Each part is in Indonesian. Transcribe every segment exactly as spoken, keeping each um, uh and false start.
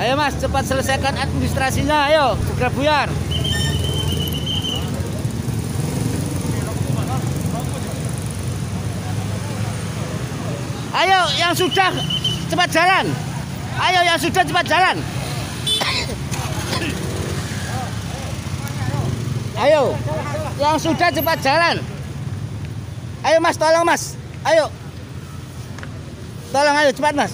Ayo mas, cepat selesaikan administrasinya, ayo, segera buyar. Ayo, yang sudah cepat jalan. Ayo, yang sudah cepat jalan. Ayo, yang sudah cepat jalan. Ayo mas, tolong mas, ayo. Tolong, ayo, cepat mas.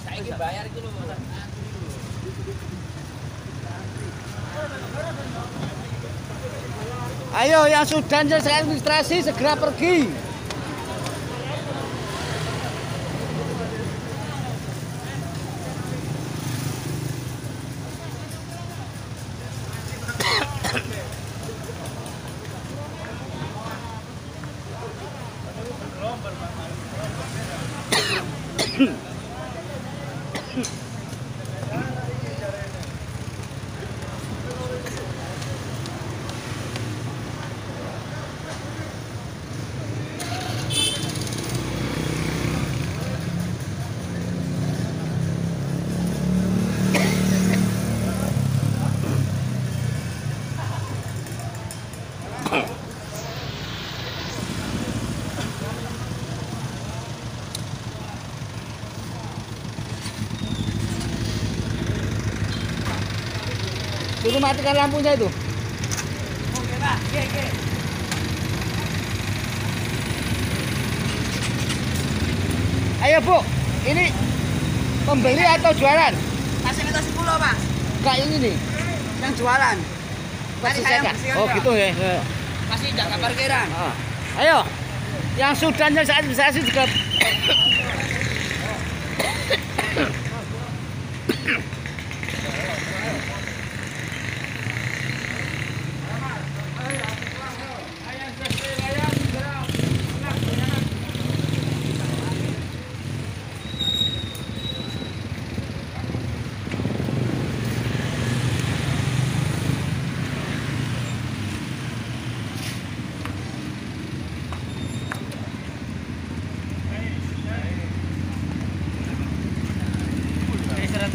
Saya ingin bayar itu loh mas. Ayo yang sudah selesai administrasi segera pergi. Suruh matikan lampunya itu. Oke pak, oke oke. Ayo bu, ini pembeli atau jualan? Fasilitas sepuluh pak. Enggak ini nih. Yang jualan. Masih saya. Oh gitu ya. Masih jaga parkiran. Oh. Ayo, yang sudah nyelesain administrasi juga.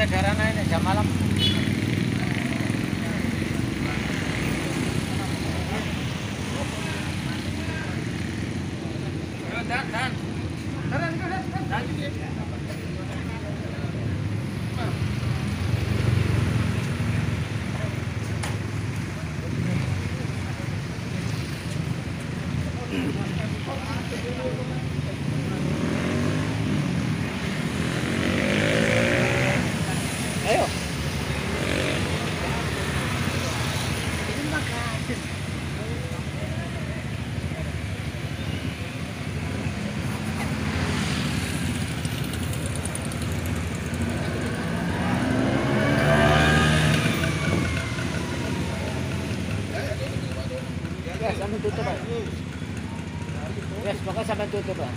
Karena ini jam malam. Dan, dan, dan, dan, dan. Tutup, yes, pokoknya sampai tutup pak.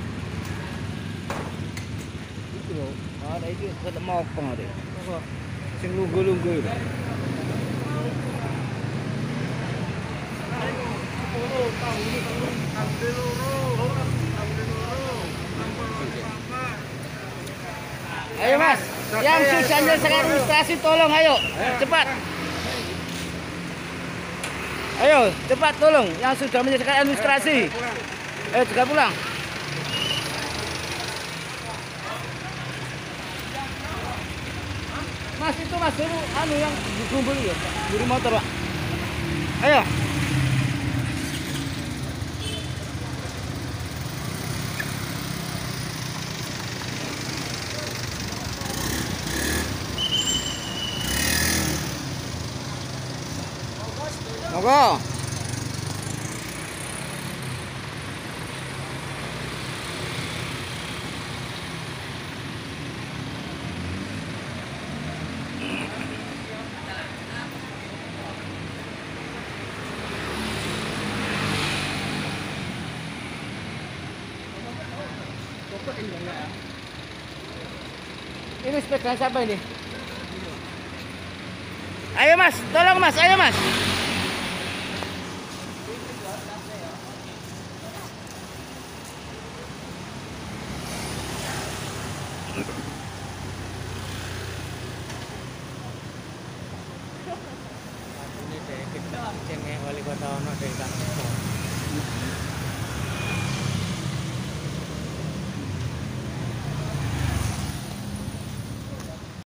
Itu loh, ada itu ketemu apa deh? Sing lunggu-lunggu itu. Ayo mas, yang sudah selesai administrasi tolong ayo, cepat. Ayo, cepat tolong yang sudah menyelesaikan administrasi. Ayo juga pulang. Mas itu mas dulu, anu yang dikumpul ya, buru motor pak. Ayo. Monggo. Ini sepeda siapa ini? Ayo mas, tolong mas, ayo mas. kata anak kayak